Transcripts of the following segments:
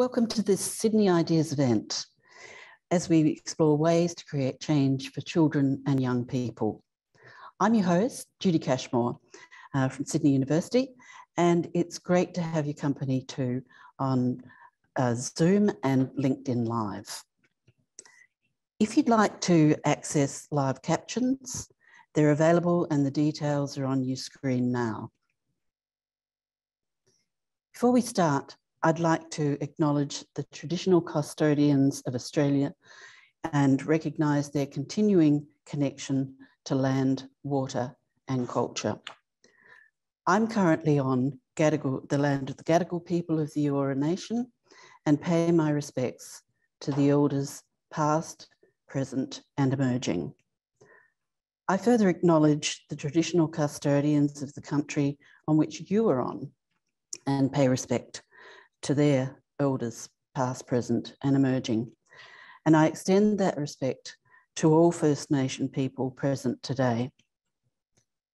Welcome to this Sydney Ideas event as we explore ways to create change for children and young people. I'm your host, Judy Cashmore from Sydney University, and it's great to have your company too on Zoom and LinkedIn Live. If you'd like to access live captions, they're available and the details are on your screen now. Before we start, I'd like to acknowledge the traditional custodians of Australia and recognise their continuing connection to land, water and culture. I'm currently on Gadigal, the land of the Gadigal people of the Eora Nation, and pay my respects to the elders past, present and emerging. I further acknowledge the traditional custodians of the country on which you are on and pay respect to their elders, past, present and emerging. And I extend that respect to all First Nation people present today.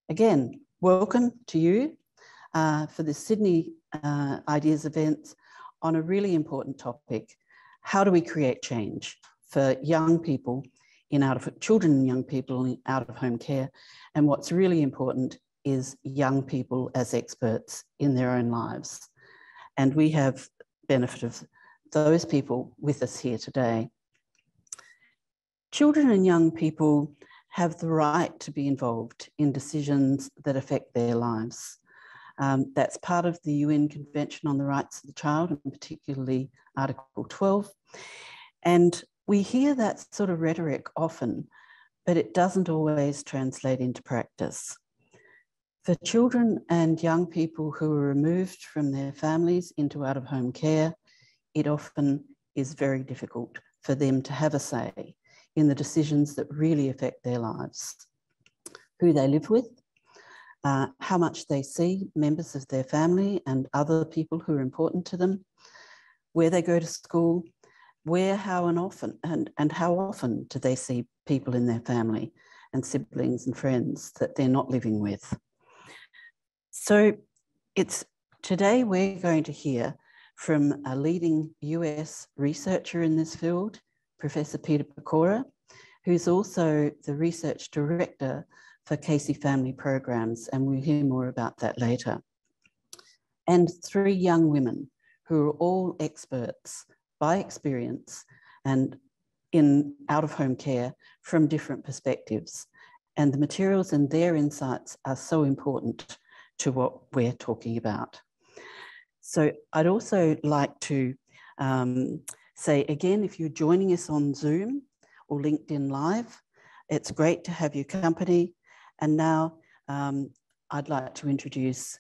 Again, welcome to you for the Sydney Ideas events on a really important topic. How do we create change for young people in children and young people in out of home care? And what's really important is young people as experts in their own lives. And we have benefit of those people with us here today. Children and young people have the right to be involved in decisions that affect their lives. That's part of the UN Convention on the Rights of the Child, and particularly Article 12. And we hear that sort of rhetoric often, but it doesn't always translate into practice. For children and young people who are removed from their families into out-of-home care, it often is very difficult for them to have a say in the decisions that really affect their lives. Who they live with, how much they see members of their family and other people who are important to them, where they go to school, where, how and often, and how often do they see people in their family and siblings and friends that they're not living with. So today we're going to hear from a leading US researcher in this field, Professor Peter Pecora, who's also the research director for Casey Family Programs, and we'll hear more about that later. And three young women who are all experts by experience and in out-of-home care from different perspectives. And the materials and their insights are so important to what we're talking about. So I'd also like to say again, if you're joining us on Zoom or LinkedIn Live, it's great to have your company. And now I'd like to introduce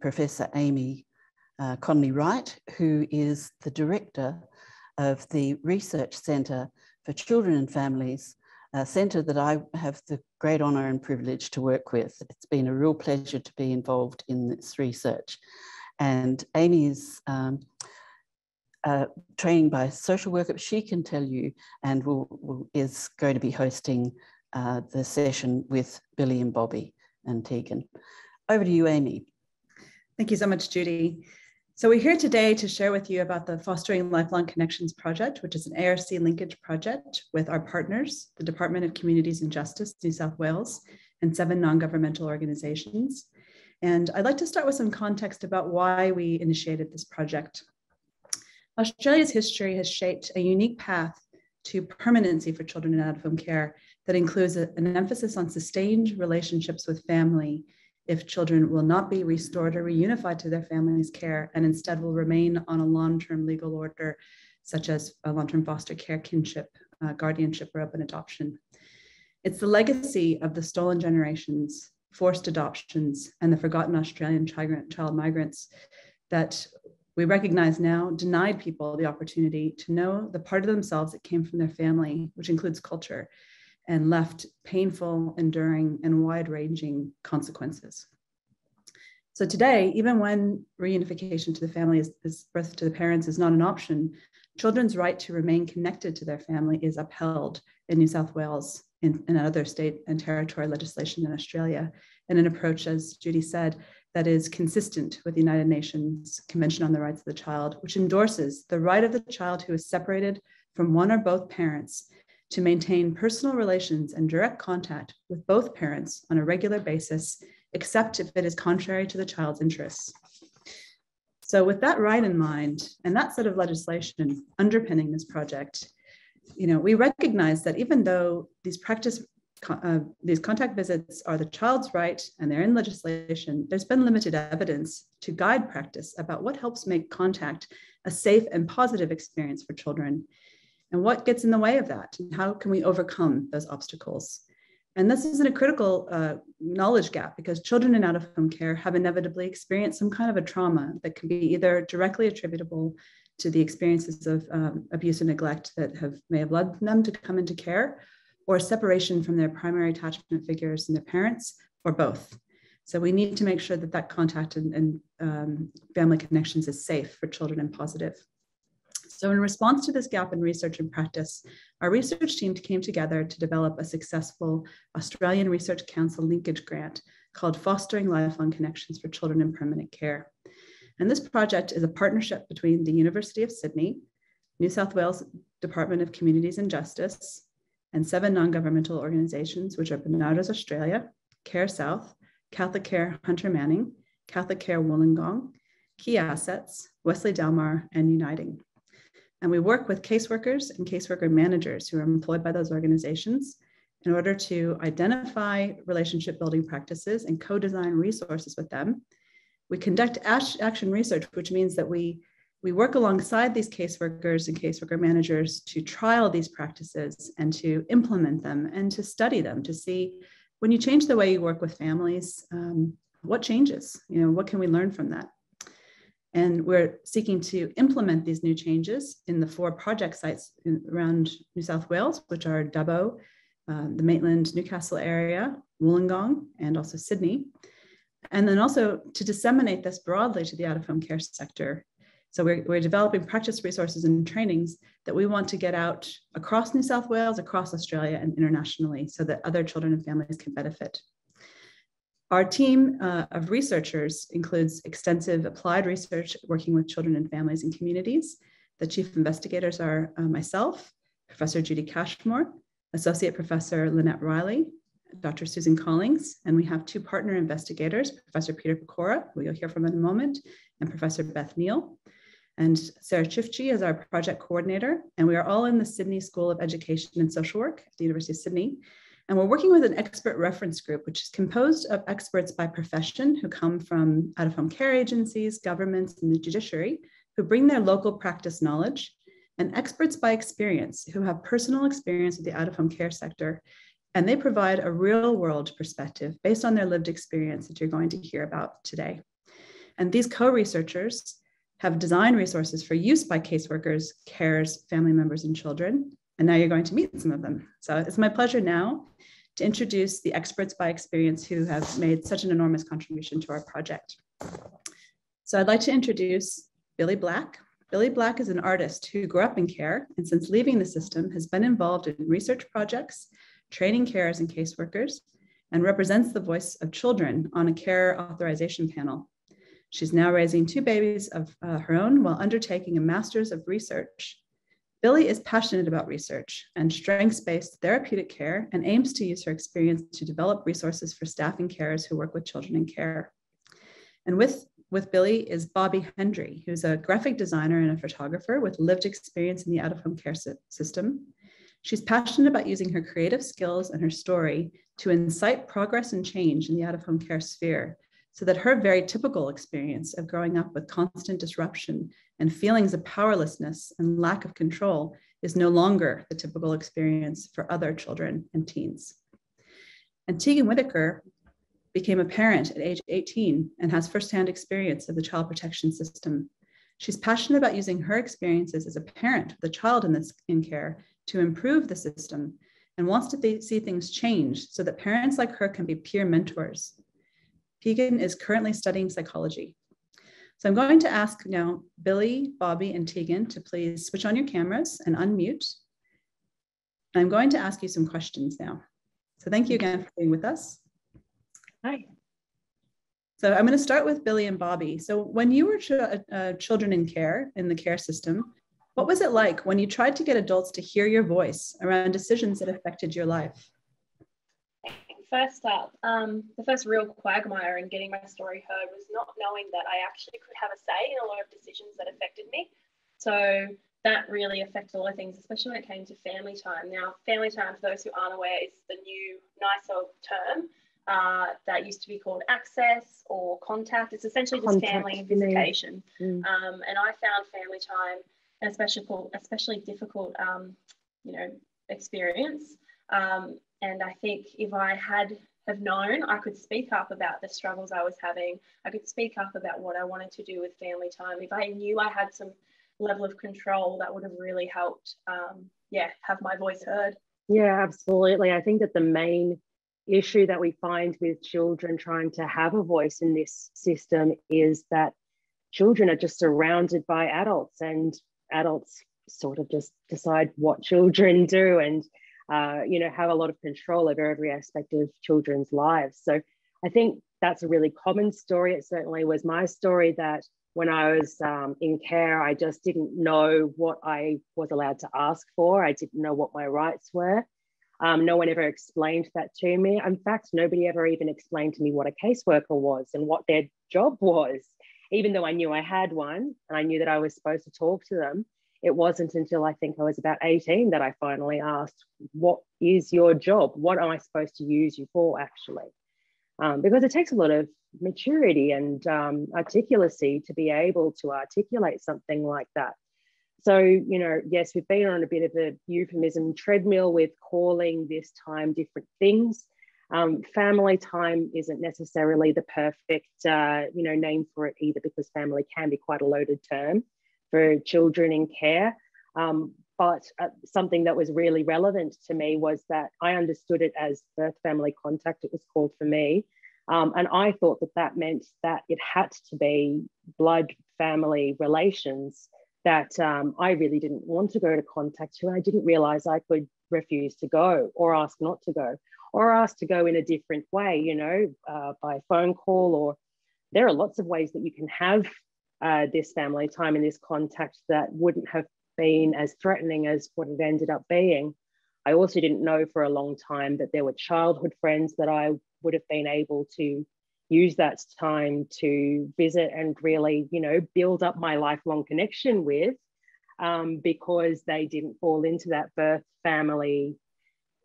Professor Amy Conley Wright, who is the director of the Research Centre for Children and Families, a centre that I have the great honour and privilege to work with. It's been a real pleasure to be involved in this research. And Amy is trained by social worker. She can tell you, and is going to be hosting the session with Billy and Bobby and Tegan. Over to you, Amy. Thank you so much, Judy. So we're here today to share with you about the Fostering Lifelong Connections project, which is an ARC linkage project with our partners, the Department of Communities and Justice, New South Wales, and 7 non-governmental organizations. And I'd like to start with some context about why we initiated this project. Australia's history has shaped a unique path to permanency for children in out-of-home care that includes an emphasis on sustained relationships with family, if children will not be restored or reunified to their family's care and instead will remain on a long-term legal order, such as a long-term foster care, kinship, guardianship, or open adoption. It's the legacy of the stolen generations, forced adoptions, and the forgotten Australian child migrants that we recognize now denied people the opportunity to know the part of themselves that came from their family, which includes culture, and left painful, enduring, and wide-ranging consequences. So today, even when reunification to the family is birth to the parents is not an option, children's right to remain connected to their family is upheld in New South Wales and other state and territory legislation in Australia, in an approach, as Judy said, that is consistent with the United Nations Convention on the Rights of the Child, which endorses the right of the child who is separated from one or both parents to maintain personal relations and direct contact with both parents on a regular basis, except if it is contrary to the child's interests. So with that right in mind, and that set of legislation underpinning this project, you know, we recognize that even though these contact visits are the child's right and they're in legislation, there's been limited evidence to guide practice about what helps make contact a safe and positive experience for children and what gets in the way of that and how can we overcome those obstacles. And this isn't a critical knowledge gap because children in out-of-home care have inevitably experienced some kind of a trauma that can be either directly attributable to the experiences of abuse and neglect that may have led them to come into care, or separation from their primary attachment figures and their parents, or both. So we need to make sure that that contact and family connections is safe for children and positive. So in response to this gap in research and practice, our research team came together to develop a successful Australian Research Council linkage grant called Fostering Lifelong Connections for Children in Permanent Care. And this project is a partnership between the University of Sydney, New South Wales Department of Communities and Justice, and 7 non-governmental organizations, which are Barnardos Australia, Care South, Catholic Care Hunter Manning, Catholic Care Wollongong, Key Assets, Wesley Delmar, and Uniting. And we work with caseworkers and caseworker managers who are employed by those organizations in order to identify relationship building practices and co-design resources with them. We conduct action research, which means that we work alongside these caseworkers and caseworker managers to trial these practices and to implement them and to study them, to see when you change the way you work with families, what changes, you know, what can we learn from that? And we're seeking to implement these new changes in the 4 project sites around New South Wales, which are Dubbo, the Maitland, Newcastle area, Wollongong, and also Sydney. And then also to disseminate this broadly to the out-of-home care sector. So we're developing practice resources and trainings that we want to get out across New South Wales, across Australia, and internationally so that other children and families can benefit. Our team of researchers includes extensive applied research working with children and families and communities. The chief investigators are myself, Professor Judy Cashmore, Associate Professor Lynette Riley, Dr. Susan Collings, and we have 2 partner investigators, Professor Peter Pecora, who you'll hear from in a moment, and Professor Beth Neal. And Sarah Chifchi is our project coordinator, and we are all in the Sydney School of Education and Social Work at the University of Sydney. And we're working with an expert reference group, which is composed of experts by profession who come from out-of-home care agencies, governments, and the judiciary, who bring their local practice knowledge, and experts by experience who have personal experience with the out-of-home care sector. And they provide a real-world perspective based on their lived experience that you're going to hear about today. And these co-researchers have designed resources for use by caseworkers, carers, family members, and children. And now you're going to meet some of them. So it's my pleasure now to introduce the experts by experience who have made such an enormous contribution to our project. So I'd like to introduce Billy Black. Billy Black is an artist who grew up in care and since leaving the system has been involved in research projects, training carers and caseworkers, and represents the voice of children on a care authorization panel. She's now raising 2 babies of her own while undertaking a master's of research. Billy is passionate about research and strengths-based therapeutic care and aims to use her experience to develop resources for staff and carers who work with children in care. And with Billy is Bobby Hendry, who's a graphic designer and a photographer with lived experience in the out-of-home care system. She's passionate about using her creative skills and her story to incite progress and change in the out-of-home care sphere, so that her very typical experience of growing up with constant disruption and feelings of powerlessness and lack of control is no longer the typical experience for other children and teens. And Tegan Whitaker became a parent at age 18 and has firsthand experience of the child protection system. She's passionate about using her experiences as a parent with a child in care to improve the system and wants to see things change so that parents like her can be peer mentors. Tegan is currently studying psychology. So I'm going to ask now Billy, Bobby, and Tegan to please switch on your cameras and unmute. I'm going to ask you some questions now. So thank you again for being with us. Hi. So I'm going to start with Billy and Bobby. So when you were children in care, in the care system, what was it like when you tried to get adults to hear your voice around decisions that affected your life? First up, the first real quagmire in getting my story heard was not knowing that I actually could have a say in a lot of decisions that affected me. So that really affected a lot of things, especially when it came to family time. Now, family time, for those who aren't aware, is the new nicer term that used to be called access or contact. It's essentially just family visitation. And I found family time an especially difficult, experience. And I think if I have known, I could speak up about the struggles I was having. I could speak up about what I wanted to do with family time. If I knew I had some level of control, that would have really helped, have my voice heard. Yeah, absolutely. I think that the main issue that we find with children trying to have a voice in this system is that children are just surrounded by adults, and adults sort of just decide what children do and have a lot of control over every aspect of children's lives. So I think that's a really common story. It certainly was my story that when I was in care, I just didn't know what I was allowed to ask for. I didn't know what my rights were. No one ever explained that to me. In fact, nobody ever even explained to me what a caseworker was and what their job was. Even though I knew I had one and I knew that I was supposed to talk to them, it wasn't until I think I was about 18 that I finally asked, what is your job? What am I supposed to use you for, actually? Because it takes a lot of maturity and articulacy to be able to articulate something like that. So, yes, we've been on a bit of a euphemism treadmill with calling this time different things. Family time isn't necessarily the perfect, name for it either, because family can be quite a loaded term for children in care, but something that was really relevant to me was that I understood it as birth family contact, it was called for me, and I thought that meant that it had to be blood family relations that I really didn't want to go to contact to. I didn't realise I could refuse to go or ask not to go or ask to go in a different way, by phone call, or there are lots of ways that you can have this family time and this contact that wouldn't have been as threatening as what it ended up being. I also didn't know for a long time that there were childhood friends that I would have been able to use that time to visit and really, build up my lifelong connection with, because they didn't fall into that birth family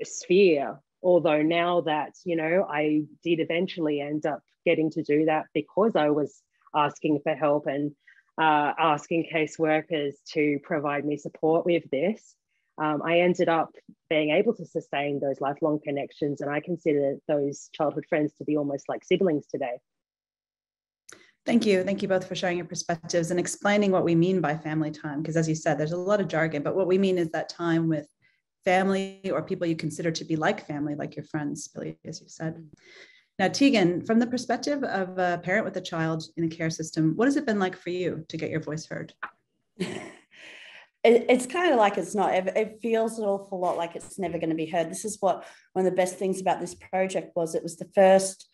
sphere. Although now that, I did eventually end up getting to do that because I was asking for help and asking caseworkers to provide me support with this. I ended up being able to sustain those lifelong connections, and I consider those childhood friends to be almost like siblings today. Thank you. Thank you both for sharing your perspectives and explaining what we mean by family time, because as you said, there's a lot of jargon, but what we mean is that time with family or people you consider to be like family, like your friends, Billy, as you said. Now, Tegan, from the perspective of a parent with a child in the care system, what has it been like for you to get your voice heard? It's kind of like it's not. It feels an awful lot like it's never going to be heard. This is what one of the best things about this project was. It was the first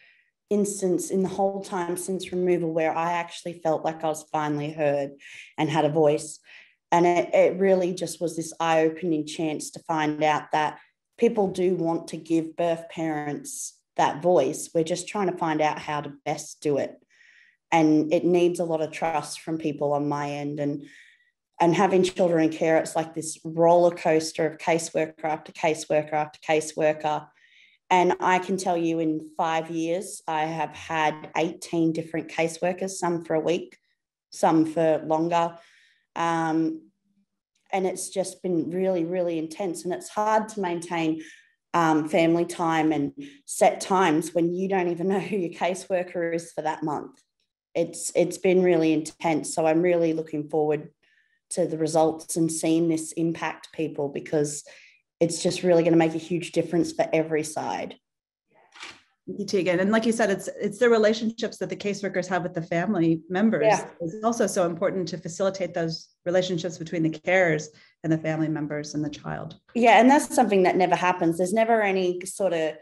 instance in the whole time since removal where I actually felt like I was finally heard and had a voice. And it really just was this eye-opening chance to find out that people do want to give birth parents that voice. We're just trying to find out how to best do it, and it needs a lot of trust from people on my end, and having children in care, it's like this roller coaster of caseworker after caseworker after caseworker. And I can tell you, in 5 years I have had 18 different caseworkers, some for a week, some for longer, and it's just been really, really intense. And it's hard to maintain family time and set times when you don't even know who your caseworker is for that month. It's been really intense. So I'm really looking forward to the results and seeing this impact people, because it's just really going to make a huge difference for every side. Thank you, Tegan. And like you said, it's the relationships that the caseworkers have with the family members. Yeah. It's also so important to facilitate those relationships between the carers and the family members and the child. Yeah, and that's something that never happens. There's never any sort of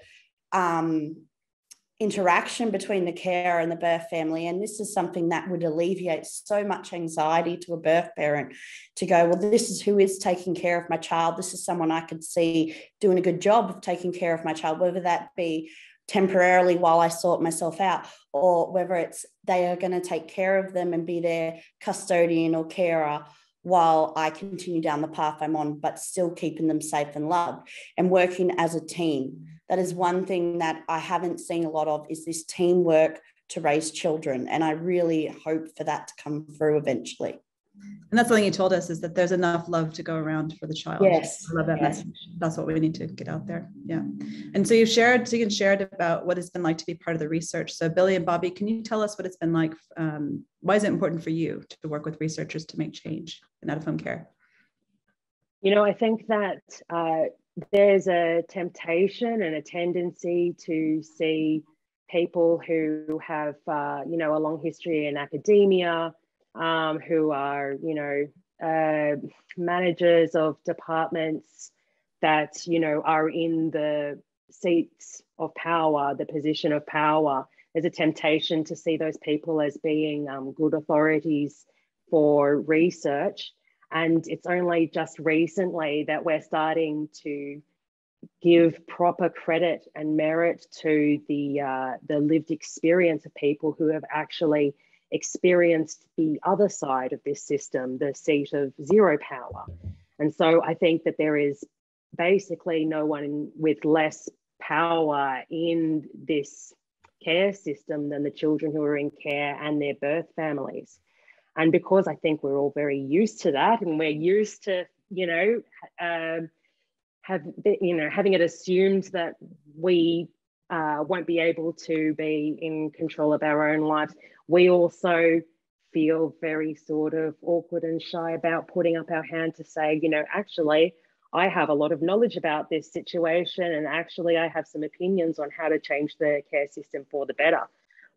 interaction between the carer and the birth family. And this is something that would alleviate so much anxiety to a birth parent to go, well, this is who is taking care of my child. This is someone I could see doing a good job of taking care of my child, whether that be temporarily while I sort myself out, or whether it's they are going to take care of them and be their custodian or carer while I continue down the path I'm on, but still keeping them safe and loved and working as a team. That is one thing that I haven't seen a lot of, is this teamwork to raise children. And I really hope for that to come through eventually. And that's something you told us, is that there's enough love to go around for the child. Yes. I love that message. That's what we need to get out there. Yeah. And so you shared about what it's been like to be part of the research. So Billy and Bobby, can you tell us what it's been like? Why is it important for you to work with researchers to make change in out-of-home care? You know, I think that there's a temptation and a tendency to see people who have, you know, a long history in academia, who are, you know, managers of departments that, you know, are in the seats of power, the position of power. There's a temptation to see those people as being good authorities for research. And it's only just recently that we're starting to give proper credit and merit to the lived experience of people who have actually experienced the other side of this system, the seat of zero power. And so I think that there is basically no one with less power in this care system than the children who are in care and their birth families. And because I think we're all very used to that, and we're used to, you know, having it assumed that we won't be able to be in control of our own lives, we also feel very sort of awkward and shy about putting up our hand to say, you know, actually, I have a lot of knowledge about this situation, and actually I have some opinions on how to change the care system for the better.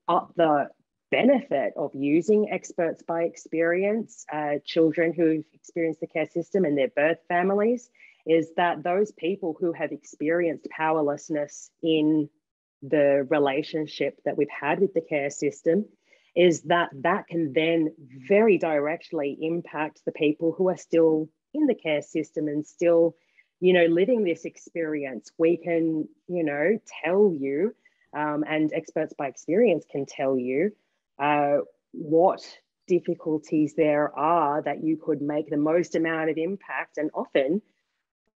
The benefit of using experts by experience, children who've experienced the care system and their birth families, is that those people who have experienced powerlessness in the relationship that we've had with the care system, is that that can then very directly impact the people who are still in the care system and still, you know, living this experience. We can, you know, tell you, and experts by experience can tell you what difficulties there are that you could make the most amount of impact, and often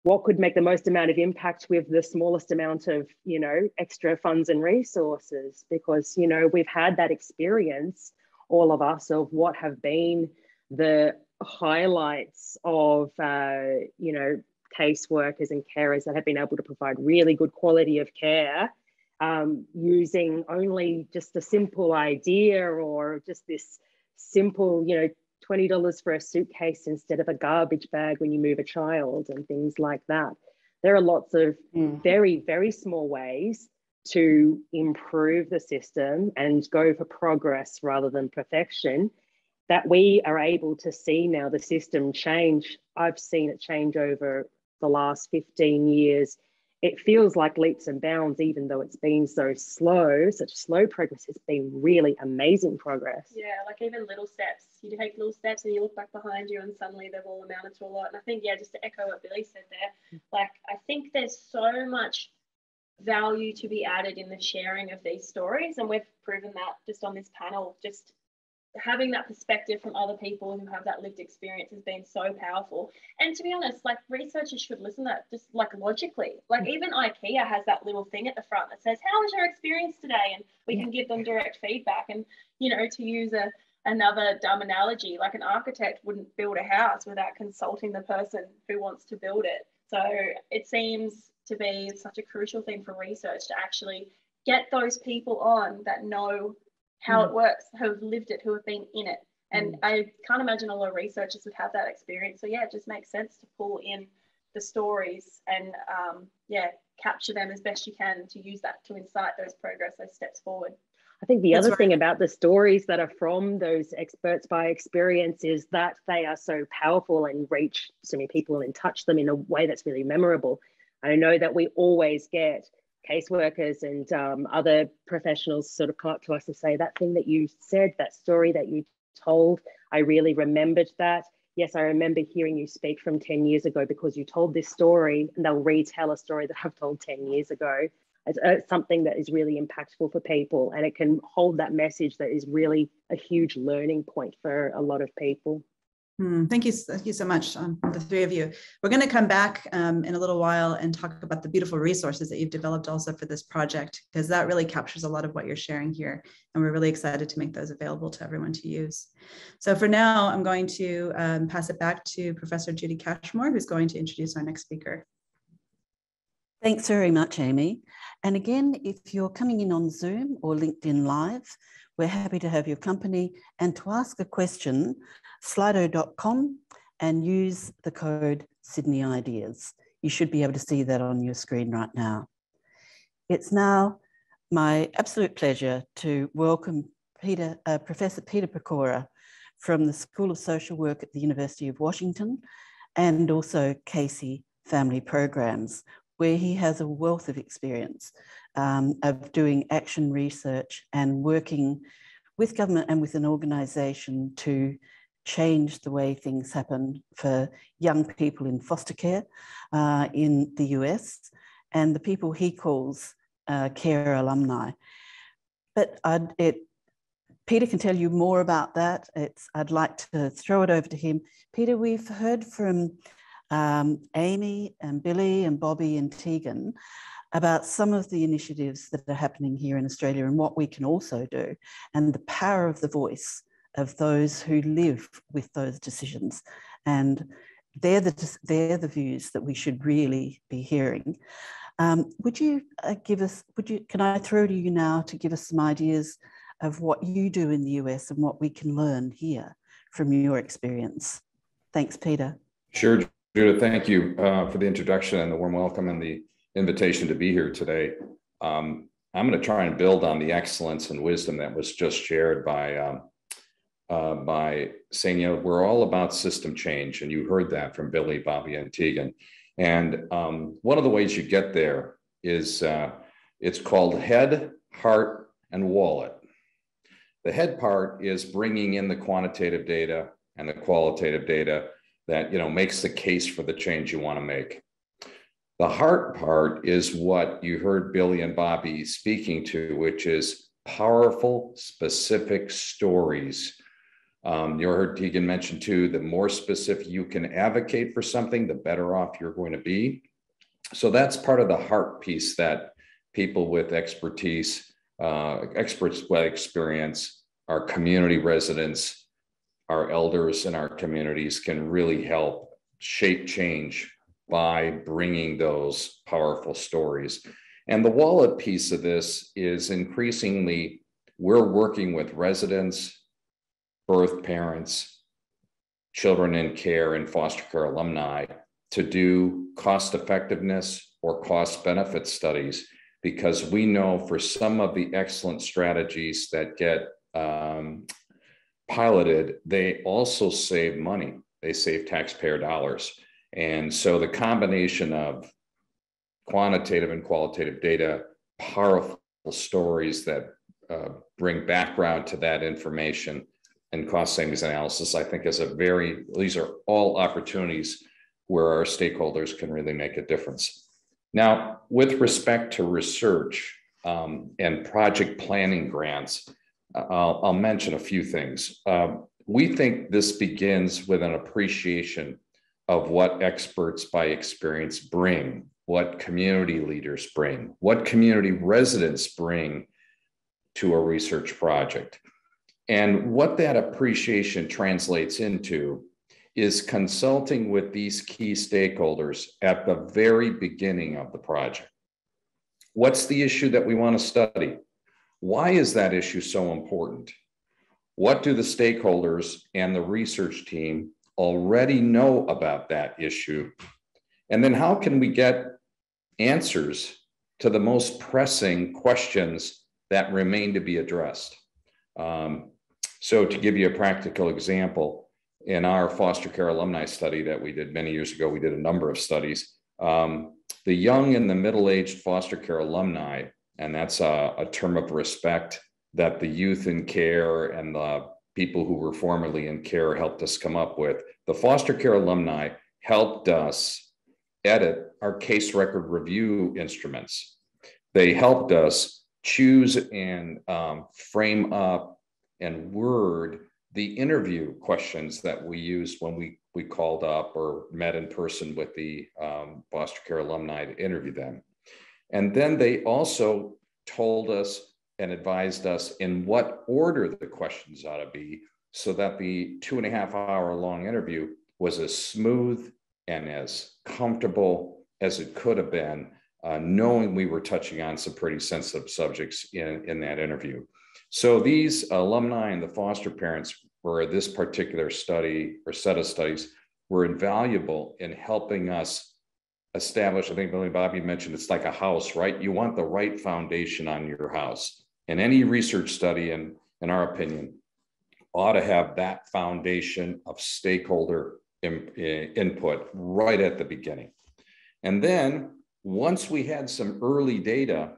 what could make the most amount of impact with the smallest amount of, you know, extra funds and resources, because, you know, we've had that experience, all of us, of what have been the highlights of, you know, caseworkers and carers that have been able to provide really good quality of care using only just a simple idea, or just this simple, you know, $20 for a suitcase instead of a garbage bag when you move a child, and things like that. There are lots of very, very small ways to improve the system and go for progress rather than perfection, that we are able to see now the system change. I've seen it change over the last 15 years. It feels like leaps and bounds, even though it's been so slow, such slow progress. It's been really amazing progress. Yeah, like even little steps. You take little steps and you look back behind you and suddenly they've all amounted to a lot. And I think, yeah, just to echo what Billy said there, like I think there's so much value to be added in the sharing of these stories. And we've proven that just on this panel. Just having that perspective from other people who have that lived experience has been so powerful. And to be honest, like researchers should listen to that, just like logically, like even IKEA has that little thing at the front that says, how was your experience today? And we can give them direct feedback. And, you know, to use another dumb analogy, like an architect wouldn't build a house without consulting the person who wants to build it. So it seems to be such a crucial thing for research to actually get those people on that know how it works, who have lived it, who have been in it. And I can't imagine a lot of researchers would have that experience. So yeah, it just makes sense to pull in the stories and yeah, capture them as best you can to use that to incite those progress, those steps forward. I think the other thing about the stories that are from those experts by experience is that they are so powerful and reach so many people and touch them in a way that's really memorable. I know that we always get caseworkers and other professionals sort of come up to us and say, that thing that you said, that story that you told, I really remembered that. Yes, I remember hearing you speak from 10 years ago because you told this story, and they'll retell a story that I've told 10 years ago. It's something that is really impactful for people, and it can hold that message that is really a huge learning point for a lot of people. Thank you so much, the three of you. We're going to come back in a little while and talk about the beautiful resources that you've developed also for this project, because that really captures a lot of what you're sharing here, and we're really excited to make those available to everyone to use. So for now, I'm going to pass it back to Professor Judy Cashmore, who's going to introduce our next speaker. Thanks very much, Amy. And again, if you're coming in on Zoom or LinkedIn Live, we're happy to have your company, and to ask a question, slido.com, and use the code Sydney Ideas. You should be able to see that on your screen right now. It's now my absolute pleasure to welcome Professor Peter Pecora from the School of Social Work at the University of Washington, and also Casey Family Programs, where he has a wealth of experience of doing action research and working with government and with an organisation to change the way things happen for young people in foster care in the US, and the people he calls care alumni. But Peter can tell you more about that. I'd like to throw it over to him. Peter, we've heard from Amy and Billy and Bobby and Tegan about some of the initiatives that are happening here in Australia and what we can also do, and the power of the voice of those who live with those decisions. And they're the views that we should really be hearing. Can I throw to you now to give us some ideas of what you do in the US and what we can learn here from your experience? Thanks, Peter. Sure, Judith, thank you for the introduction and the warm welcome and the invitation to be here today. I'm going to try and build on the excellence and wisdom that was just shared by saying, you know, we're all about system change, and you heard that from Billy, Bobby, and Tegan. And one of the ways you get there is it's called head, heart, and wallet. The head part is bringing in the quantitative data and the qualitative data that, you know, makes the case for the change you want to make. The heart part is what you heard Billy and Bobby speaking to, which is powerful, specific stories. You heard Tegan mention too, the more specific you can advocate for something, the better off you're going to be. So that's part of the heart piece that people with expertise, experts with experience, our community residents, our elders in our communities can really help shape change by bringing those powerful stories. And the wallet piece of this is increasingly, we're working with residents, birth parents, children in care and foster care alumni to do cost effectiveness or cost benefit studies, because we know for some of the excellent strategies that get piloted, they also save money. They save taxpayer dollars. And so the combination of quantitative and qualitative data, powerful stories that bring background to that information, and cost savings analysis, I think is these are all opportunities where our stakeholders can really make a difference. Now, with respect to research and project planning grants, I'll mention a few things. We think this begins with an appreciation of what experts by experience bring, what community leaders bring, what community residents bring to a research project. And what that appreciation translates into is consulting with these key stakeholders at the very beginning of the project. What's the issue that we want to study? Why is that issue so important? What do the stakeholders and the research team already know about that issue? And then how can we get answers to the most pressing questions that remain to be addressed? So to give you a practical example, in our foster care alumni study that we did many years ago, we did a number of studies. the young and the middle-aged foster care alumni, and that's a term of respect that the youth in care and the people who were formerly in care helped us come up with. The foster care alumni helped us edit our case record review instruments. They helped us choose and frame up and word the interview questions that we used when we called up or met in person with the foster care alumni to interview them. And then they also told us and advised us in what order the questions ought to be so that the 2.5 hour long interview was as smooth and as comfortable as it could have been, knowing we were touching on some pretty sensitive subjects in that interview. So these alumni and the foster parents for this particular study or set of studies were invaluable in helping us establish, I think Billy Bobby mentioned, it's like a house, right? You want the right foundation on your house. And any research study, in our opinion, ought to have that foundation of stakeholder input right at the beginning. And then once we had some early data,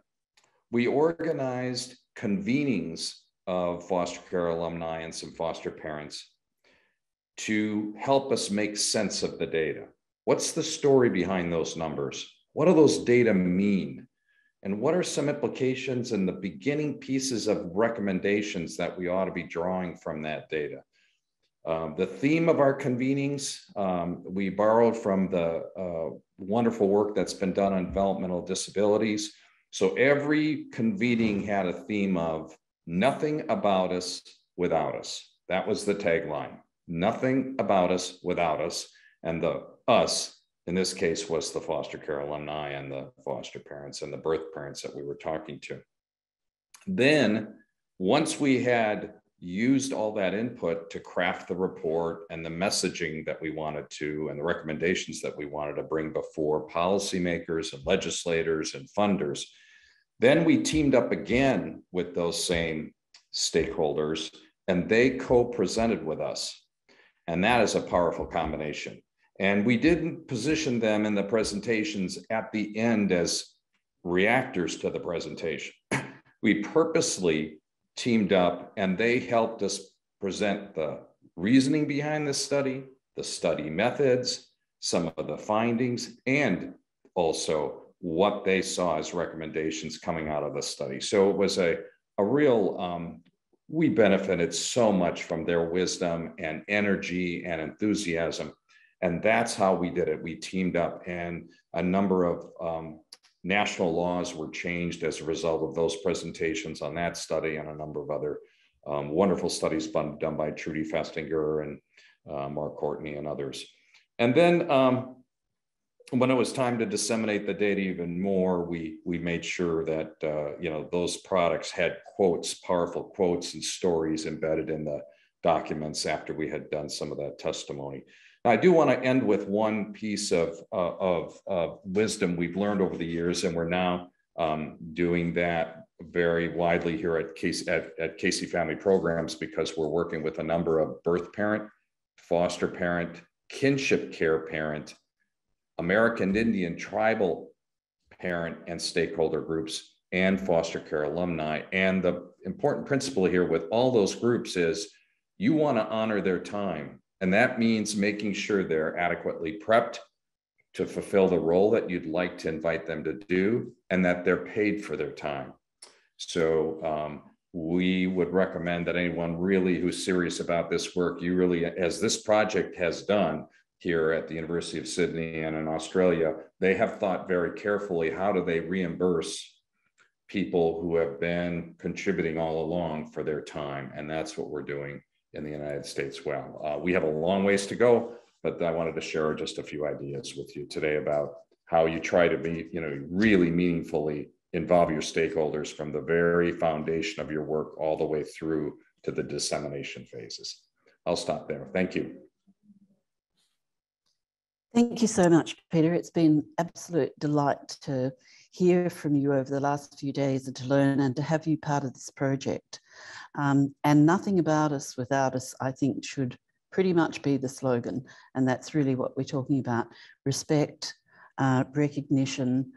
we organized convenings of foster care alumni and some foster parents to help us make sense of the data. What's the story behind those numbers? What do those data mean? And what are some implications and the beginning pieces of recommendations that we ought to be drawing from that data? The theme of our convenings, we borrowed from the wonderful work that's been done on developmental disabilities. So every convening had a theme of nothing about us without us. That was the tagline, nothing about us without us. And the us, in this case, was the foster care alumni and the foster parents and the birth parents that we were talking to. Then once we had used all that input to craft the report and the messaging that we wanted to and the recommendations that we wanted to bring before policymakers and legislators and funders, then we teamed up again with those same stakeholders and they co-presented with us. And that is a powerful combination. And we didn't position them in the presentations at the end as reactors to the presentation. We purposely teamed up and they helped us present the reasoning behind the study methods, some of the findings, and also what they saw as recommendations coming out of the study. So it was a real, we benefited so much from their wisdom and energy and enthusiasm. And that's how we did it. We teamed up and a number of national laws were changed as a result of those presentations on that study and a number of other wonderful studies done by Trudy Festinger and Mark Courtney and others. And then when it was time to disseminate the data even more, we made sure that you know, those products had quotes, powerful quotes and stories embedded in the documents after we had done some of that testimony. Now, I do want to end with one piece of wisdom we've learned over the years, and we're now doing that very widely here at Casey Family Programs because we're working with a number of birth parent, foster parent, kinship care parent, American Indian tribal parent and stakeholder groups, and foster care alumni. And the important principle here with all those groups is you want to honor their time. And that means making sure they're adequately prepped to fulfill the role that you'd like to invite them to do and that they're paid for their time. So we would recommend that anyone really who's serious about this work, you really, as this project has done here at the University of Sydney and in Australia, they have thought very carefully, how do they reimburse people who have been contributing all along for their time? And that's what we're doing in the United States. Well, we have a long ways to go, but I wanted to share just a few ideas with you today about how you try to be, you know, really meaningfully involve your stakeholders from the very foundation of your work all the way through to the dissemination phases. I'll stop there. Thank you. Thank you so much, Peter. It's been absolute delight to hear from you over the last few days and to learn and to have you part of this project. And nothing about us without us, I think, should pretty much be the slogan. And that's really what we're talking about. Respect, recognition,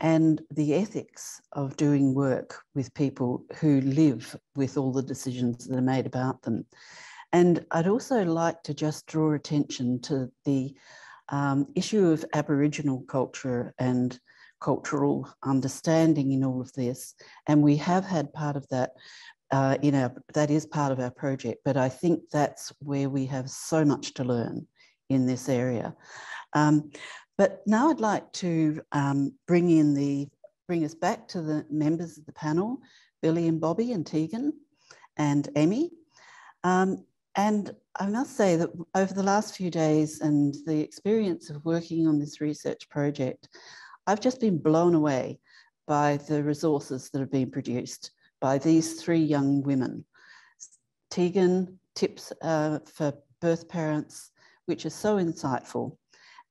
and the ethics of doing work with people who live with all the decisions that are made about them. And I'd also like to just draw attention to the issue of Aboriginal culture and cultural understanding in all of this. And we have had part of that that is part of our project, but I think that's where we have so much to learn in this area. But now I'd like to bring us back to the members of the panel, Billy and Bobby and Tegan and Amy. And I must say that over the last few days and the experience of working on this research project, I've just been blown away by the resources that have been produced by these three young women. Tegan, tips for birth parents, which are so insightful.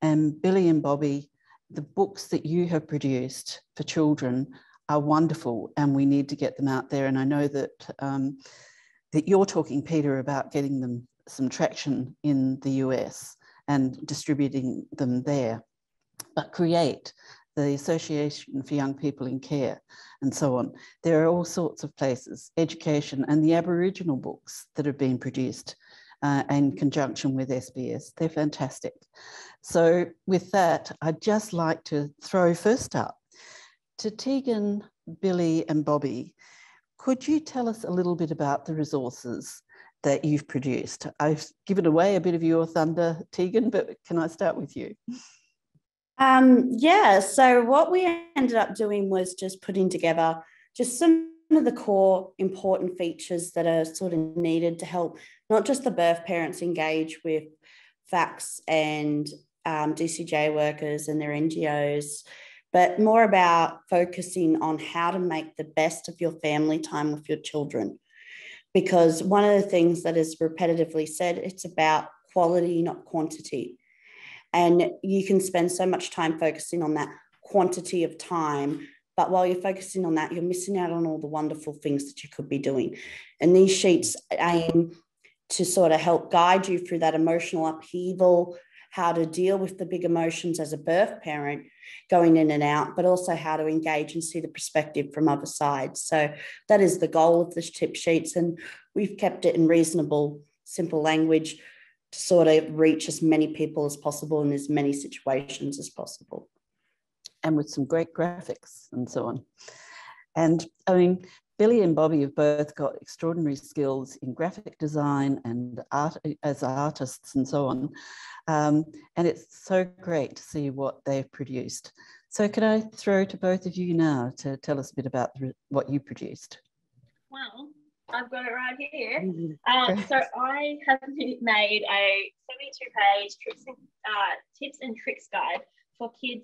And Billy and Bobby, the books that you have produced for children are wonderful, and we need to get them out there. And I know that that you're talking, Peter, about getting them some traction in the US and distributing them there. But Create, the Association for Young People in Care, and so on. There are all sorts of places, education, and the Aboriginal books that have been produced in conjunction with SBS. They're fantastic. So with that, I'd just like to throw first up to Tegan, Billy and Bobby. Could you tell us a little bit about the resources that you've produced? I've given away a bit of your thunder, Tegan, but can I start with you? Yeah, so what we ended up doing was just putting together just some of the core important features that are sort of needed to help not just the birth parents engage with FACS and DCJ workers and their NGOs, but more about focusing on how to make the best of your family time with your children. Because one of the things that is repetitively said, it's about quality, not quantity. And you can spend so much time focusing on that quantity of time, but while you're focusing on that, you're missing out on all the wonderful things that you could be doing. And these sheets aim to sort of help guide you through that emotional upheaval, how to deal with the big emotions as a birth parent going in and out, but also how to engage and see the perspective from other sides. So that is the goal of the tip sheets. And we've kept it in reasonable, simple language to sort of reach as many people as possible in as many situations as possible. And with some great graphics and so on. And I mean, Billy and Bobby have both got extraordinary skills in graphic design and art, as artists and so on. And it's so great to see what they've produced. So can I throw to both of you now to tell us a bit about what you produced? Well, I've got it right here. So I have made a 72-page tips and tricks guide for kids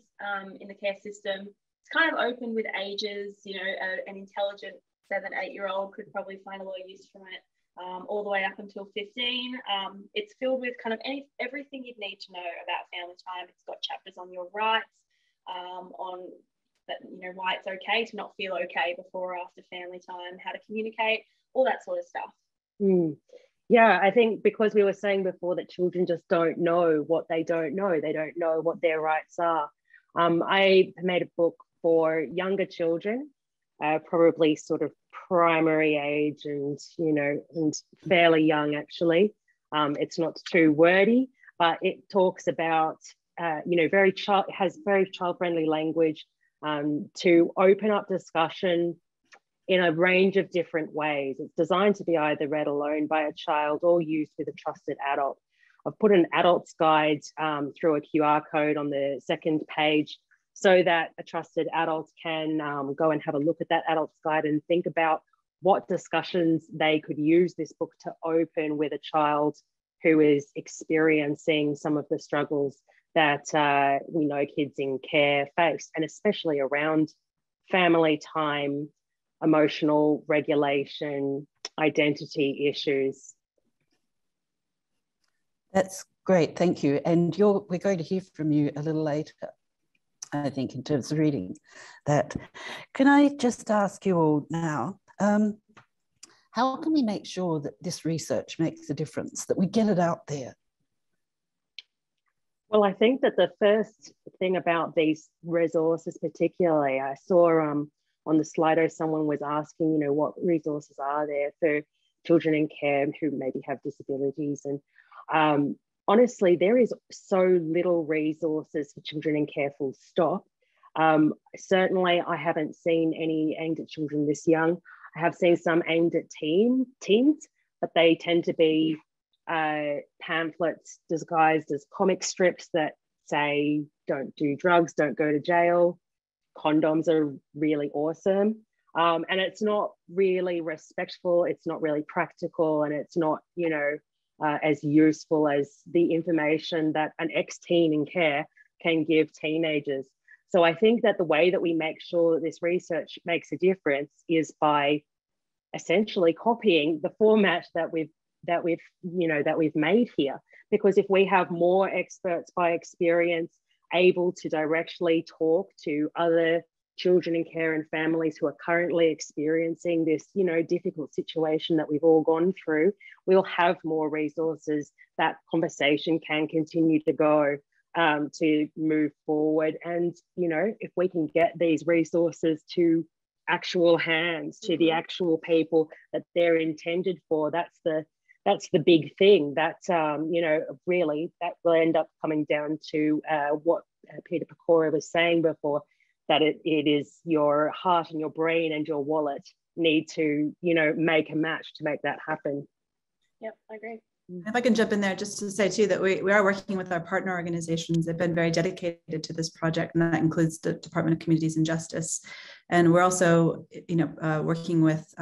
in the care system. It's kind of open with ages, you know, an intelligent 7-8-year-old could probably find a lot of use from it, all the way up until 15. It's filled with kind of everything you'd need to know about family time. It's got chapters on your rights, on that, you know, why it's okay to not feel okay before or after family time, how to communicate, all that sort of stuff. Mm. Yeah, I think because we were saying before that children just don't know what they don't know. They don't know what their rights are. I made a book for younger children, probably sort of primary age and, you know, and fairly young actually. It's not too wordy, but it talks about, you know, has very child-friendly language to open up discussion in a range of different ways. It's designed to be either read alone by a child or used with a trusted adult. I've put an adult's guide through a QR code on the second page so that a trusted adult can go and have a look at that adult's guide and think about what discussions they could use this book to open with a child who is experiencing some of the struggles that we know kids in care face, and especially around family time, emotional regulation, identity issues. That's great, thank you. And we're going to hear from you a little later, I think, in terms of reading that. Can I just ask you all now, how can we make sure that this research makes a difference, that we get it out there? Well, I think that the first thing about these resources particularly, I saw on the Slido someone was asking, you know, what resources are there for children in care who maybe have disabilities? And honestly, there is so little resources for children in care, full stop. Certainly, I haven't seen any aimed at children this young. I have seen some aimed at teens, but they tend to be pamphlets disguised as comic strips that say don't do drugs, don't go to jail, condoms are really awesome, and it's not really respectful, it's not really practical, and it's not, you know, as useful as the information that an ex-teen in care can give teenagers. So I think that the way that we make sure that this research makes a difference is by essentially copying the format that we've made here, because if we have more experts by experience able to directly talk to other children in care and families who are currently experiencing this, you know, difficult situation that we've all gone through, we'll have more resources. That conversation can continue to go to move forward, and, you know, if we can get these resources to actual hands, to the actual people that they're intended for, that's the big thing. That's, you know, really, that will end up coming down to what Peter Pecora was saying before, that it is your heart and your brain and your wallet need to, you know, make a match to make that happen. Yep, I agree. If I can jump in there just to say too that we are working with our partner organizations. They've been very dedicated to this project, and that includes the Department of Communities and Justice. And we're also, you know, working with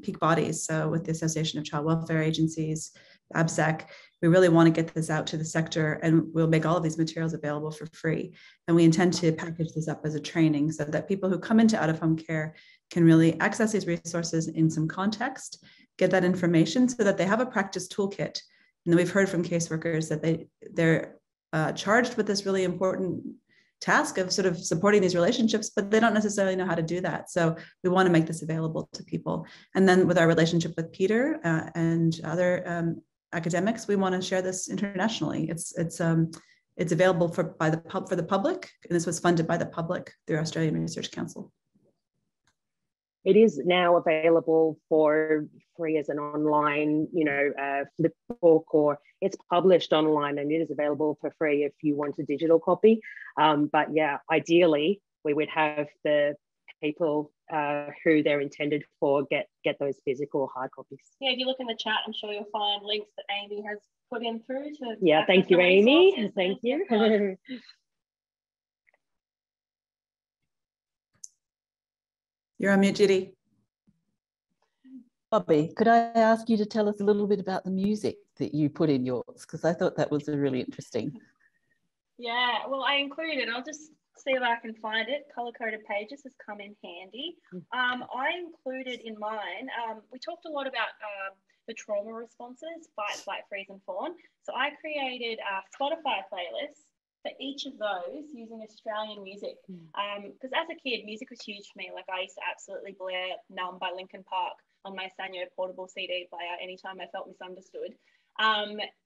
peak bodies, so with the Association of Child Welfare Agencies, ABSEC. We really want to get this out to the sector, and we'll make all of these materials available for free. And we intend to package this up as a training so that people who come into out-of-home care can really access these resources in some context, get that information so that they have a practice toolkit. And then we've heard from caseworkers that they're charged with this really important task of sort of supporting these relationships, but they don't necessarily know how to do that. So we want to make this available to people. And then with our relationship with Peter and other academics, we want to share this internationally. It's available for the public, and this was funded by the public through Australian Research Council. It is now available for free as an online, you know, flip book, or it's published online, and it is available for free if you want a digital copy. But yeah, ideally, we would have the people who they're intended for get those physical hard copies. Yeah, if you look in the chat, I'm sure you'll find links that Amy has put in through to. Yeah, thank you, Amy. Thank you. You're on mute, Judy. Bobby, could I ask you to tell us a little bit about the music that you put in yours? Because I thought that was really interesting. Yeah, well, I included, I'll just see if I can find it. Color-coded pages has come in handy. I included in mine, we talked a lot about the trauma responses, fight, flight, freeze, and fawn. So I created Spotify playlists for each of those using Australian music, because as a kid, music was huge for me. Like, I used to absolutely blare Numb by Linkin Park on my Sanyo portable CD player anytime I felt misunderstood.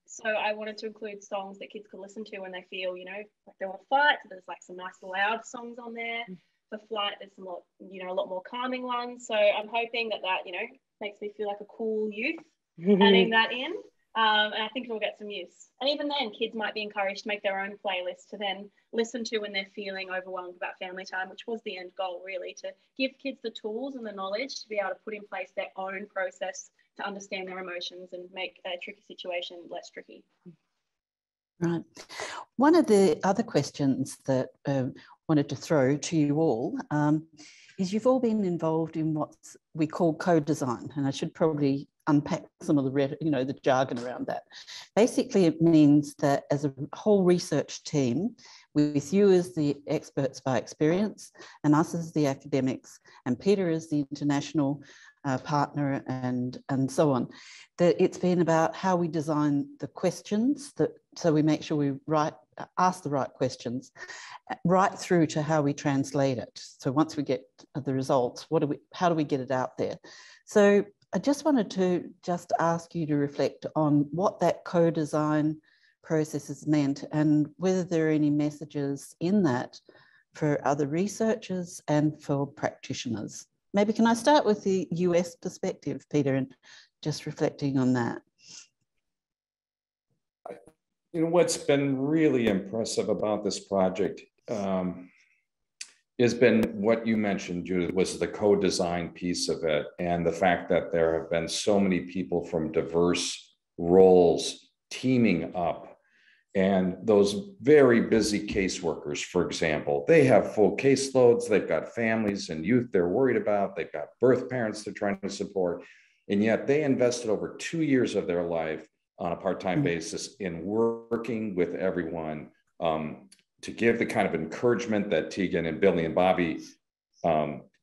So I wanted to include songs that kids could listen to when they feel, you know, like they want to fight. So there's like some nice loud songs on there. For flight, there's some, you know, a lot more calming ones. So I'm hoping that, you know, makes me feel like a cool youth, adding that in. And I think it'll get some use. And even then, kids might be encouraged to make their own playlist to then listen to when they're feeling overwhelmed about family time, which was the end goal, really, to give kids the tools and the knowledge to be able to put in place their own process to understand their emotions and make a tricky situation less tricky. Right. One of the other questions that I wanted to throw to you all is you've all been involved in what we call co-design, and I should probably unpack some of the, you know, the jargon around that. Basically, it means that as a whole research team, with you as the experts by experience, and us as the academics, and Peter as the international partner, and so on, that it's been about how we design the questions, that so we make sure we ask the right questions, right through to how we translate it. So once we get the results, how do we get it out there? So I just wanted to ask you to reflect on what that co-design process is meant, and whether there are any messages in that for other researchers and for practitioners. Maybe can I start with the US perspective, Peter, and just reflecting on that? You know, what's been really impressive about this project has been what you mentioned, Judith, was the co-design piece of it, and the fact that there have been so many people from diverse roles teaming up. And those very busy caseworkers, for example, they have full caseloads, they've got families and youth they're worried about, they've got birth parents they're trying to support, and yet they invested over 2 years of their life on a part-time basis in working with everyone to give the kind of encouragement that Tegan and Billy and Bobby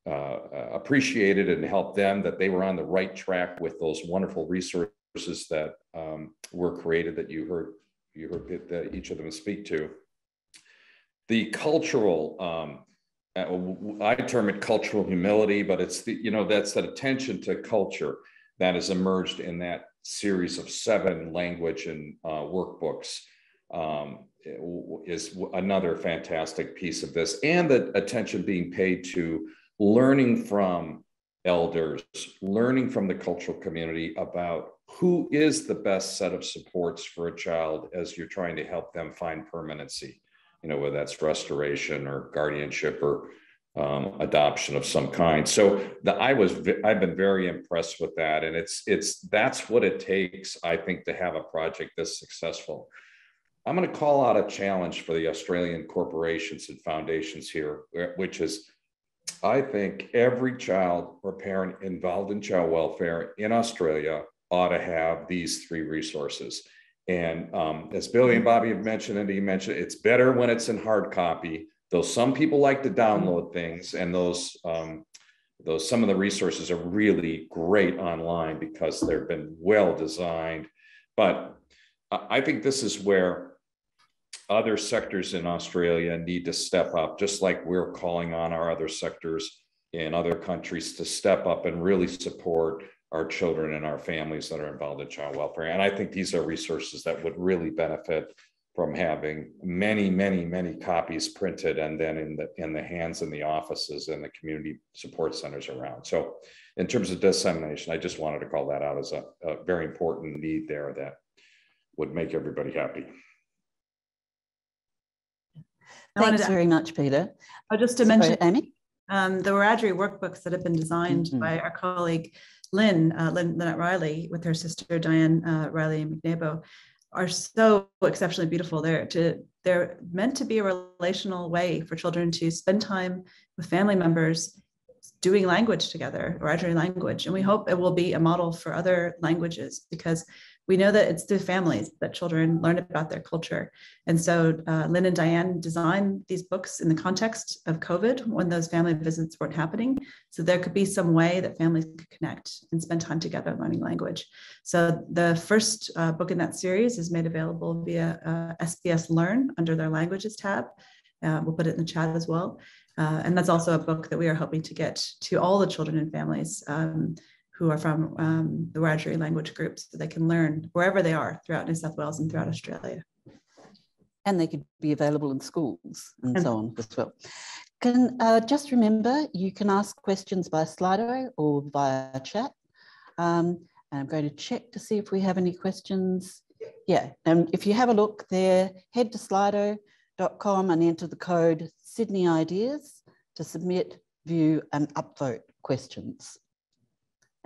appreciated and helped them, that they were on the right track with those wonderful resources that were created that you heard each of them speak to. The cultural, I term it cultural humility, but it's the, you know, that's that attention to culture that has emerged in that series of 7 language and workbooks is another fantastic piece of this. And the attention being paid to learning from elders, learning from the cultural community about who is the best set of supports for a child as you're trying to help them find permanency, you know, whether that's restoration or guardianship or adoption of some kind. So I've been very impressed with that, and that's what it takes, I think, to have a project this successful. I'm going to call out a challenge for the Australian corporations and foundations here, which is, I think every child or parent involved in child welfare in Australia ought to have these 3 resources. And as Billy and Bobby have mentioned, and he mentioned, it's better when it's in hard copy. Though some people like to download things, and those some of the resources are really great online because they've been well designed. But I think this is where other sectors in Australia need to step up, just like we're calling on our other sectors in other countries to step up and really support our children and our families that are involved in child welfare. And I think these are resources that would really benefit from having many, many, many copies printed and then in the hands in the offices and the community support centers around. So in terms of dissemination, I just wanted to call that out as a very important need there that would make everybody happy. Thanks very much, Peter. Oh, just to mention, Amy, the Wiradjuri workbooks that have been designed by our colleague Lynette Riley with her sister Diane Riley McNabo are so exceptionally beautiful. They're meant to be a relational way for children to spend time with family members doing language together, Wiradjuri language. And we hope it will be a model for other languages, because we know that it's through families that children learn about their culture. And so Lynn and Diane designed these books in the context of COVID, when those family visits weren't happening. So there could be some way that families could connect and spend time together learning language. So the first book in that series is made available via SBS Learn under their Languages tab. We'll put it in the chat as well. And that's also a book that we are hoping to get to all the children and families who are from the Wiradjuri language groups, so they can learn wherever they are throughout New South Wales and throughout Australia. And they could be available in schools and so on as well. Just remember, you can ask questions by Slido or via chat. And I'm going to check to see if we have any questions. Yeah, and if you have a look there, head to slido.com and enter the code Sydney Ideas to submit, view and upvote questions.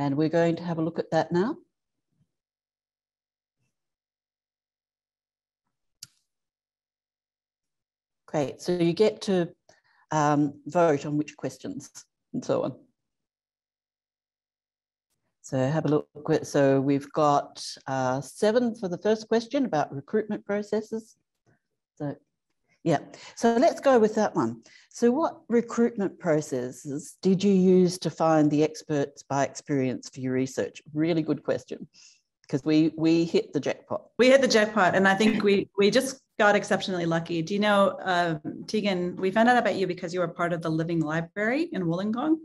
And we're going to have a look at that now. Great, so you get to vote on which questions and so on. So have a look. So we've got 7 for the first question about recruitment processes. So yeah, so let's go with that one. So what recruitment processes did you use to find the experts by experience for your research? Really good question, because we hit the jackpot. We hit the jackpot, and I think we just got exceptionally lucky. Do you know, Tegan, we found out about you because you were part of the Living Library in Wollongong,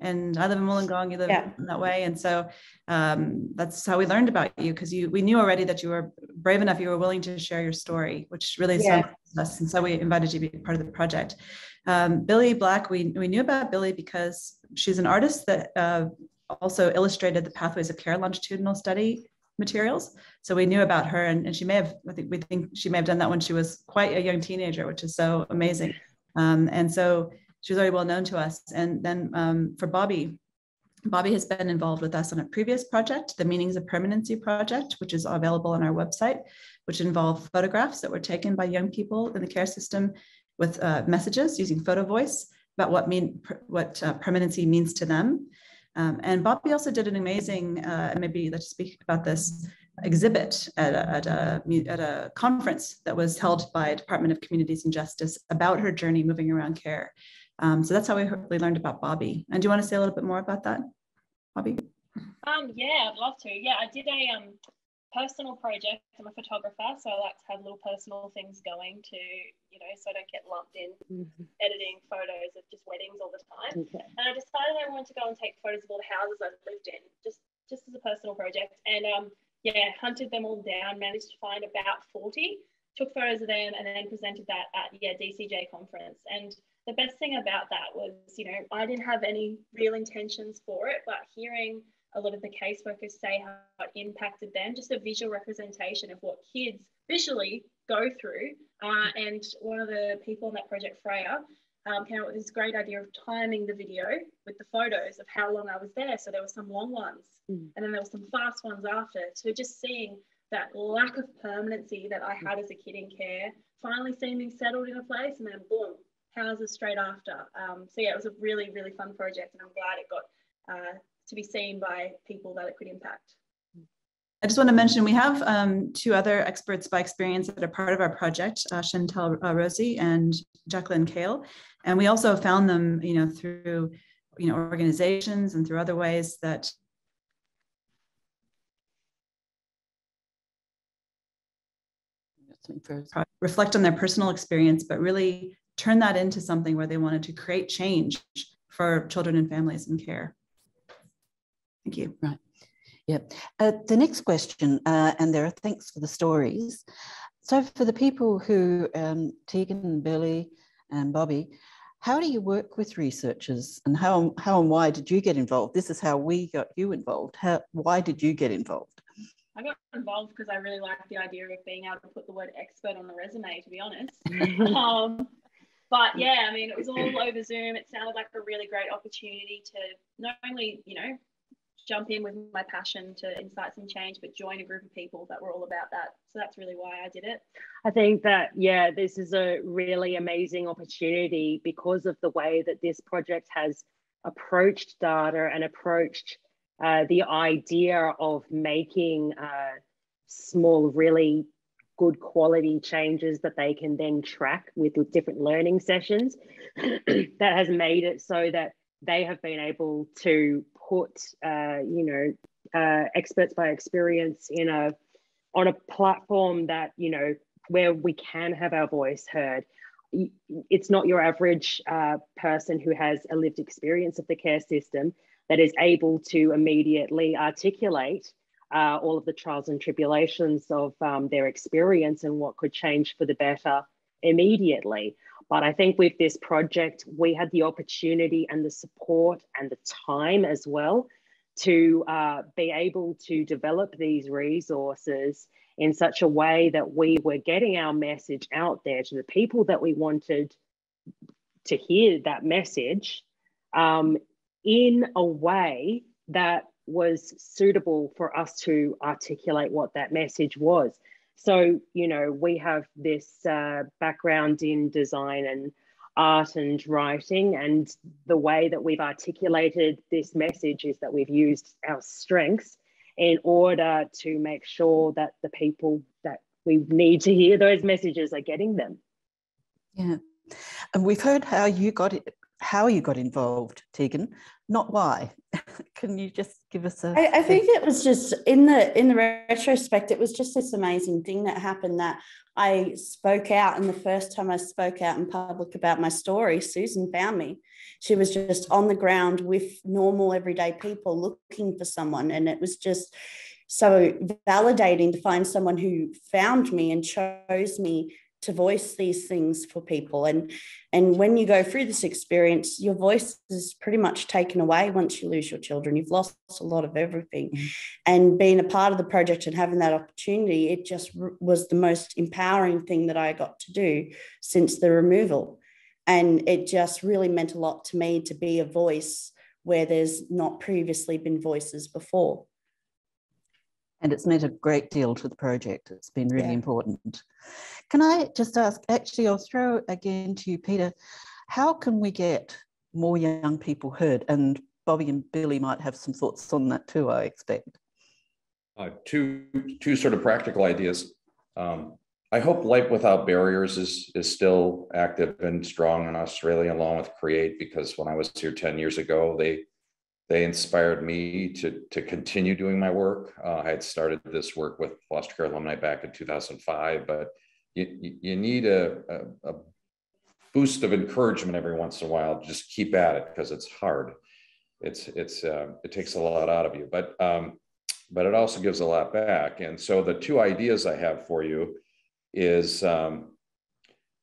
and I live in Wollongong, you live in that way. And so that's how we learned about you, because we knew already that you were brave enough, you were willing to share your story, which really summarized us. And so we invited you to be part of the project. Billy Black, we knew about Billy because she's an artist that also illustrated the Pathways of Care longitudinal study materials. So we knew about her, and she may have, we think she may have done that when she was quite a young teenager, which is so amazing. And so she was already well known to us. And then for Bobby has been involved with us on a previous project, the Meanings of Permanency project, which is available on our website, which involved photographs that were taken by young people in the care system with messages using photo voice about what permanency means to them. And Bobby also did an amazing, maybe let's speak about this, exhibit at a conference that was held by Department of Communities and Justice about her journey moving around care. So that's how we really learned about Bobby. And do you want to say a little bit more about that, Bobby? Yeah, I'd love to. Yeah, I did a personal project. I'm a photographer, so I like to have little personal things going to, you know, so I don't get lumped in editing photos of just weddings all the time. Okay. And I decided I wanted to go and take photos of all the houses I've lived in, just as a personal project. And hunted them all down, managed to find about 40, took photos of them, and then presented that at DCJ conference. And the best thing about that was, you know, I didn't have any real intentions for it, but hearing a lot of the caseworkers say how it impacted them, just a visual representation of what kids visually go through. And one of the people in that project, Freya, came up with this great idea of timing the video with the photos of how long I was there. So there were some long ones, and then there were some fast ones after. So just seeing that lack of permanency that I had as a kid in care, finally seeming settled in a place, and then boom, houses straight after. So yeah, it was a really, really fun project, and I'm glad it got to be seen by people that it could impact. I just want to mention, we have two other experts by experience that are part of our project, Chantel Rosie and Jacqueline Kale. And we also found them, you know, through, you know, organizations and through other ways that reflect on their personal experience, but really turn that into something where they wanted to create change for children and families in care. Thank you. Right. Yeah. The next question, and there are thanks for the stories. So for the people who, Tegan and Billy and Bobby, how do you work with researchers, and how and why did you get involved? This is how we got you involved. Why did you get involved? I got involved because I really liked the idea of being able to put the word expert on the resume, to be honest. But yeah, I mean, it was all over Zoom. It sounded like a really great opportunity to not only, you know, jump in with my passion to insight some change, but join a group of people that were all about that. So that's really why I did it. I think that, yeah, this is a really amazing opportunity because of the way that this project has approached data and approached the idea of making small, really good quality changes that they can then track with different learning sessions. That has made it so that they have been able to put, experts by experience on a platform that, you know, where we can have our voice heard. It's not your average person who has a lived experience of the care system that is able to immediately articulate all of the trials and tribulations of their experience and what could change for the better immediately. But I think with this project, we had the opportunity and the support and the time as well to be able to develop these resources in such a way that we were getting our message out there to the people that we wanted to hear that message in a way that was suitable for us to articulate what that message was. So, you know, we have this background in design and art and writing, and the way that we've articulated this message is that we've used our strengths in order to make sure that the people that we need to hear those messages are getting them. Yeah. And we've heard how you got it, how you got involved, Tegan, not why. Can you just give us a... I think it was just, in the retrospect, it was just this amazing thing that happened, that I spoke out, and the first time I spoke out in public about my story, Susan found me. She was just on the ground with normal everyday people looking for someone, and it was just so validating to find someone who found me and chose me to voice these things for people. And when you go through this experience, your voice is pretty much taken away once you lose your children. You've lost a lot of everything. And being a part of the project and having that opportunity, it just was the most empowering thing that I got to do since the removal. And it just really meant a lot to me to be a voice where there's not previously been voices before. And it's meant a great deal to the project. It's been really important. Can I just ask, actually, I'll throw again to you, Peter, how can we get more young people heard? And Bobby and Billy might have some thoughts on that too, I expect. Two sort of practical ideas. I hope Life Without Barriers is still active and strong in Australia, along with Create, because when I was here 10 years ago, they inspired me to continue doing my work. I had started this work with foster care alumni back in 2005, but you need a boost of encouragement every once in a while. Just keep at it, because it's hard. It takes a lot out of you, but it also gives a lot back. And so the two ideas I have for you is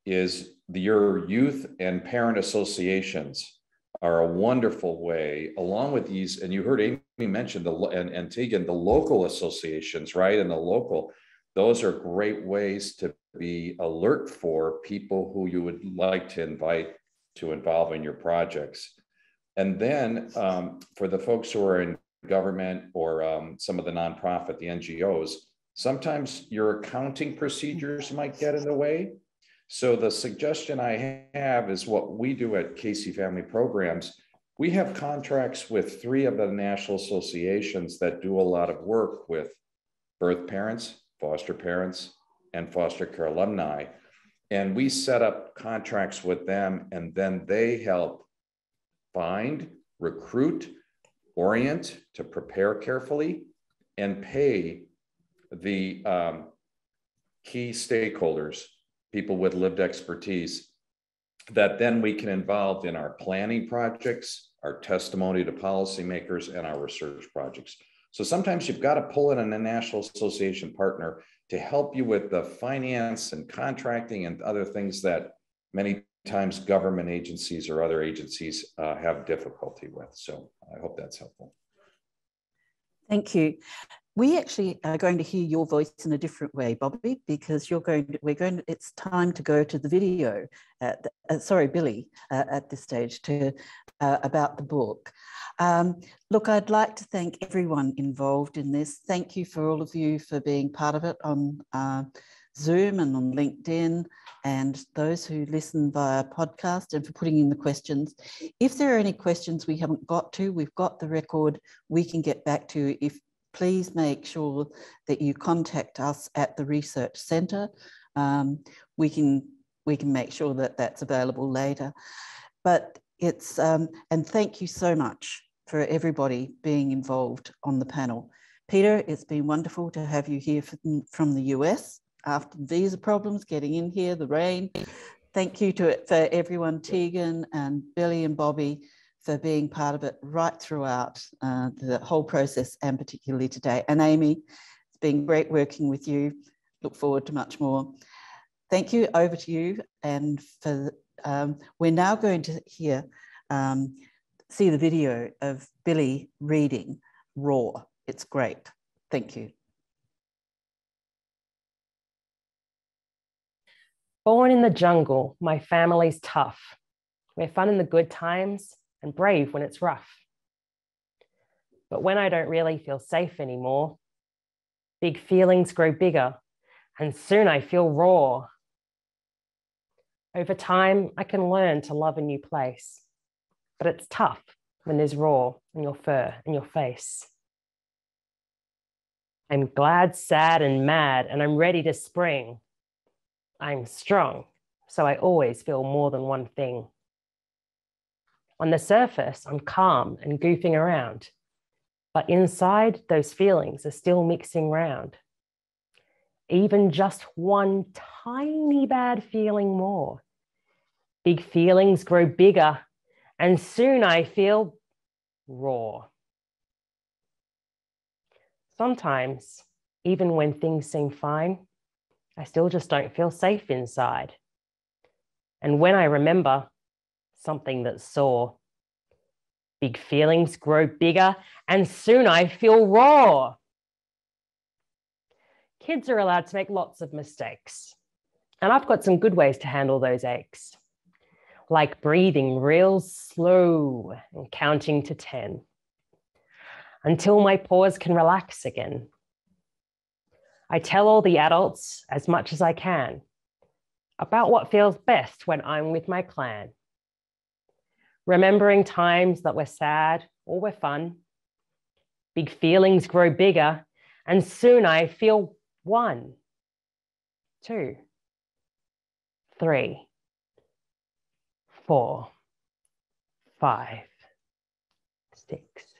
your youth and parent associations are a wonderful way, along with these, and you heard Amy mention, and Tegan, the local associations, right? And the local, those are great ways to be alert for people who you would like to invite to involve in your projects. And then for the folks who are in government or some of the nonprofit, the NGOs, sometimes your accounting procedures might get in the way. So the suggestion I have is what we do at Casey Family Programs. We have contracts with three of the national associations that do a lot of work with birth parents, and foster care alumni. And we set up contracts with them, and then they help find, recruit, orient to prepare carefully, and pay the key stakeholders, people with lived expertise, that then we can involve in our planning projects, our testimony to policymakers, and our research projects. So sometimes you've got to pull in a national association partner to help you with the finance and contracting and other things that many times government agencies or other agencies have difficulty with. So I hope that's helpful. Thank you. We actually are going to hear your voice in a different way, Bobby, because it's time to go to the video, Billy, at this stage, about the book. Look, I'd like to thank everyone involved in this. Thank you for all of you for being part of it on Zoom and on LinkedIn, and those who listen via podcast, and for putting in the questions. If there are any questions we haven't got to, we've got the record, we can get back to you. Please make sure that you contact us at the Research Centre. We can make sure that that's available later. But it's, and thank you so much for everybody being involved on the panel. Peter, it's been wonderful to have you here from the US after visa problems, getting in here, the rain. Thank you for everyone, Tegan and Billy and Bobby, for being part of it right throughout the whole process, and particularly today. And Amy, it's been great working with you. Look forward to much more. Thank you, over to you. And for we're now going to hear, see the video of Billy reading Raw. It's great, thank you. Born in the jungle, my family's tough. We're fun in the good times, and brave when it's rough. But when I don't really feel safe anymore, big feelings grow bigger, and soon I feel raw. Over time, I can learn to love a new place, but it's tough when there's raw in your fur and your face. I'm glad, sad, and mad, and I'm ready to spring. I'm strong, so I always feel more than one thing. On the surface, I'm calm and goofing around, but inside, those feelings are still mixing round. Even just one tiny bad feeling more. Big feelings grow bigger, and soon I feel raw. Sometimes, even when things seem fine, I still just don't feel safe inside. And when I remember something that's sore, big feelings grow bigger, and soon I feel raw. Kids are allowed to make lots of mistakes, and I've got some good ways to handle those aches, like breathing real slow and counting to 10 until my paws can relax again. I tell all the adults as much as I can about what feels best when I'm with my clan. Remembering times that we're sad or we're fun, big feelings grow bigger, and soon I feel 1, 2, 3, 4, 5, 6.